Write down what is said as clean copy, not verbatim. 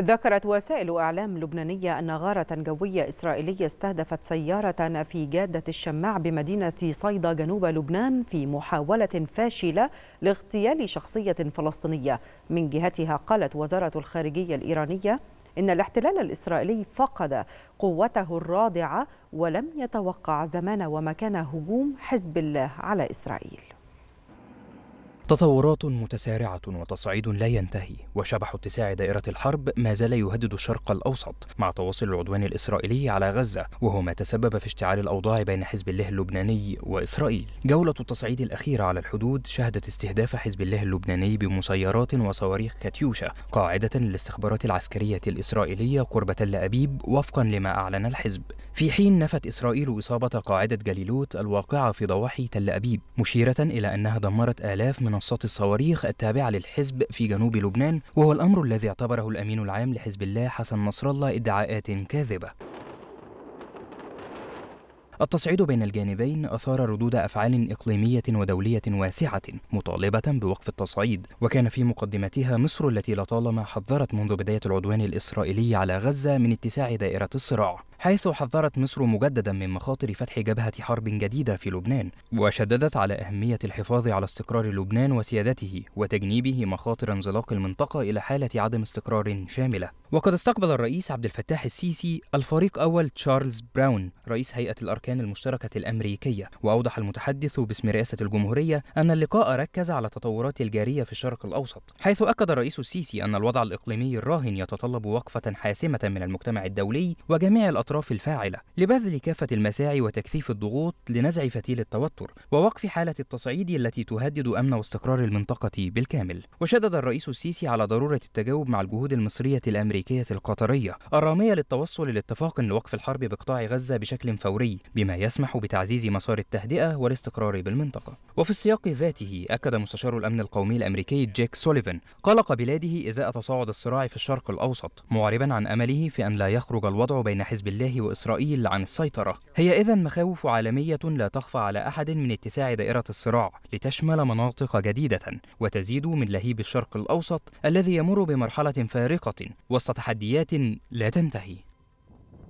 ذكرت وسائل إعلام لبنانية أن غارة جوية إسرائيلية استهدفت سيارة في جادة الشماع بمدينة صيدا جنوب لبنان في محاولة فاشلة لاغتيال شخصية فلسطينية. من جهتها قالت وزارة الخارجية الإيرانية إن الاحتلال الإسرائيلي فقد قوته الرادعة ولم يتوقع زمان ومكان هجوم حزب الله على إسرائيل. تطورات متسارعة وتصعيد لا ينتهي، وشبح اتساع دائرة الحرب ما زال يهدد الشرق الأوسط مع تواصل العدوان الإسرائيلي على غزة، وهو ما تسبب في اشتعال الأوضاع بين حزب الله اللبناني وإسرائيل. جولة التصعيد الأخيرة على الحدود شهدت استهداف حزب الله اللبناني بمسيرات وصواريخ كاتيوشا قاعدة للاستخبارات العسكرية الإسرائيلية قرب تل أبيب وفقا لما أعلن الحزب، في حين نفت إسرائيل إصابة قاعدة جليلوت الواقعة في ضواحي تل أبيب، مشيرة إلى أنها دمرت آلاف من منصات الصواريخ التابعة للحزب في جنوب لبنان، وهو الأمر الذي اعتبره الأمين العام لحزب الله حسن نصر الله ادعاءات كاذبة. التصعيد بين الجانبين أثار ردود أفعال إقليمية ودولية واسعة مطالبة بوقف التصعيد، وكان في مقدمتها مصر التي لطالما حذرت منذ بداية العدوان الإسرائيلي على غزة من اتساع دائرة الصراع، حيث حذرت مصر مجددا من مخاطر فتح جبهة حرب جديدة في لبنان، وشددت على أهمية الحفاظ على استقرار لبنان وسيادته وتجنيبه مخاطر انزلاق المنطقة إلى حالة عدم استقرار شاملة. وقد استقبل الرئيس عبد الفتاح السيسي الفريق أول تشارلز براون رئيس هيئة الأركان المشتركة الأمريكية، وأوضح المتحدث باسم رئاسة الجمهورية أن اللقاء ركز على التطورات الجارية في الشرق الأوسط، حيث أكد الرئيس السيسي أن الوضع الإقليمي الراهن يتطلب وقفة حاسمة من المجتمع الدولي وجميع الأطراف الفاعلة لبذل كافة المساعي وتكثيف الضغوط لنزع فتيل التوتر ووقف حالة التصعيد التي تهدد أمن واستقرار المنطقة بالكامل. وشدد الرئيس السيسي على ضرورة التجاوب مع الجهود المصرية الأمريكية القطرية الرامية للتوصل لاتفاق لوقف الحرب بقطاع غزة بشكل فوري، بما يسمح بتعزيز مسار التهدئة والاستقرار بالمنطقة. وفي السياق ذاته أكد مستشار الأمن القومي الأمريكي جاك سوليفان قلق بلاده إزاء تصاعد الصراع في الشرق الأوسط، معربا عن أمله في أن لا يخرج الوضع بين حزب الله وإسرائيل عن السيطرة. هي إذن مخاوف عالمية لا تخفى على أحد من اتساع دائرة الصراع لتشمل مناطق جديدة وتزيد من لهيب الشرق الأوسط الذي يمر بمرحلة فارقة وسط تحديات لا تنتهي.